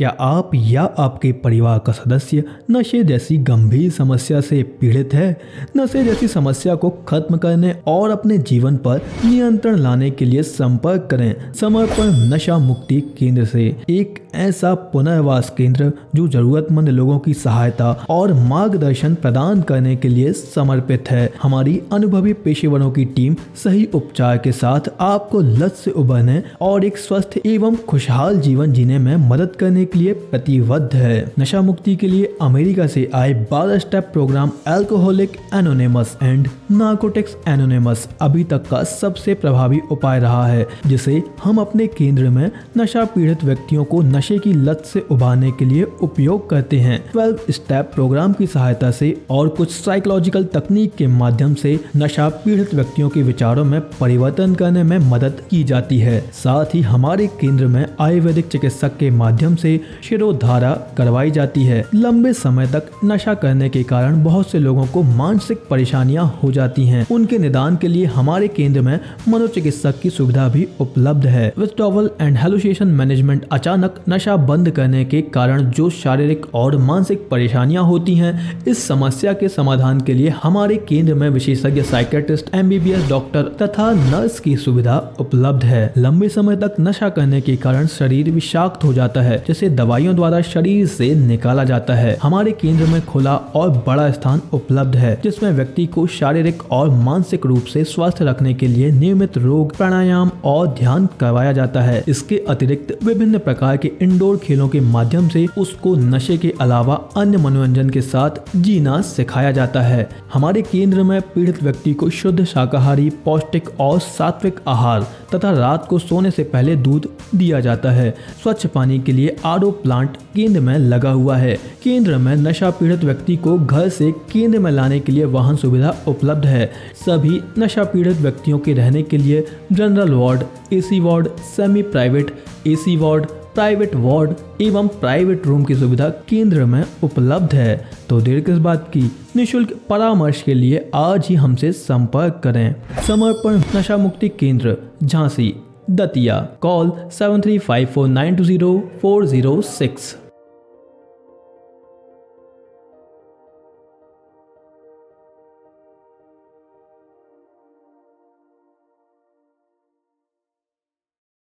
क्या आप या आपके परिवार का सदस्य नशे जैसी गंभीर समस्या से पीड़ित है? नशे जैसी समस्या को खत्म करने और अपने जीवन पर नियंत्रण लाने के लिए संपर्क करें समर्पण नशा मुक्ति केंद्र से, एक ऐसा पुनर्वास केंद्र जो जरूरतमंद लोगों की सहायता और मार्गदर्शन प्रदान करने के लिए समर्पित है। हमारी अनुभवी पेशेवरों की टीम सही उपचार के साथ आपको लत से उबरने और एक स्वस्थ एवं खुशहाल जीवन जीने में मदद करने के लिए प्रतिबद्ध है। नशा मुक्ति के लिए अमेरिका से आए 12 step program alcoholic anonymous and narcotics anonymous अभी तक का सबसे प्रभावी उपाय रहा है, जिसे हम अपने केंद्र में नशा पीड़ित व्यक्तियों को नशे की लत से उबारने के लिए उपयोग करते हैं। 12 स्टेप प्रोग्राम की सहायता से और कुछ साइकोलॉजिकल तकनीक के माध्यम से नशा पीड़ित व्यक्तियों के विचारों में परिवर्तन करने में मदद की जाती है। साथ ही हमारे केंद्र में आयुर्वेदिक चिकित्सक के माध्यम से शिरोधारा करवाई जाती है। लंबे समय तक नशा करने के कारण बहुत से लोगों को मानसिक परेशानियां हो जाती हैं। उनके निदान के लिए हमारे केंद्र में मनोचिकित्सक की सुविधा भी उपलब्ध है। विथड्रॉवल एंड हैलुसिनेशन मैनेजमेंट, अचानक नशा बंद करने के कारण जो शारीरिक और मानसिक परेशानियां होती हैं, इस समस्या के समाधान के लिए हमारे केंद्र में विशेषज्ञ साइकेट्रिस्ट, MBBS डॉक्टर तथा नर्स की सुविधा उपलब्ध है। लंबे समय तक नशा करने के कारण शरीर विषाक्त हो जाता है, जिसे दवाइयों द्वारा शरीर से निकाला जाता है। हमारे केंद्र में खुला और बड़ा स्थान उपलब्ध है, जिसमें व्यक्ति को शारीरिक और मानसिक रूप से स्वस्थ रखने के लिए नियमित योग, प्राणायाम और ध्यान करवाया जाता है। इसके अतिरिक्त विभिन्न प्रकार के इंडोर खेलों के माध्यम से उसको नशे के अलावा अन्य मनोरंजन के साथ जीना सिखाया जाता है। हमारे केंद्र में पीड़ित व्यक्ति को शुद्ध शाकाहारी, पौष्टिक और सात्विक आहार तथा रात को सोने से पहले दूध दिया जाता है। स्वच्छ पानी के लिए RO प्लांट केंद्र में लगा हुआ है। केंद्र में नशा पीड़ित व्यक्ति को घर से केंद्र में लाने के लिए वाहन सुविधा उपलब्ध है। सभी नशा पीड़ित व्यक्तियों के रहने के लिए general ward, AC ward, semi private AC ward, private ward एवं प्राइवेट रूम की सुविधा केंद्र में उपलब्ध है। तो देर किस बात की, निःशुल्क परामर्श के लिए आज ही हमसे संपर्क करें। समर्पण नशा मुक्ति केंद्र, झांसी, दतिया। कॉल 7354920406।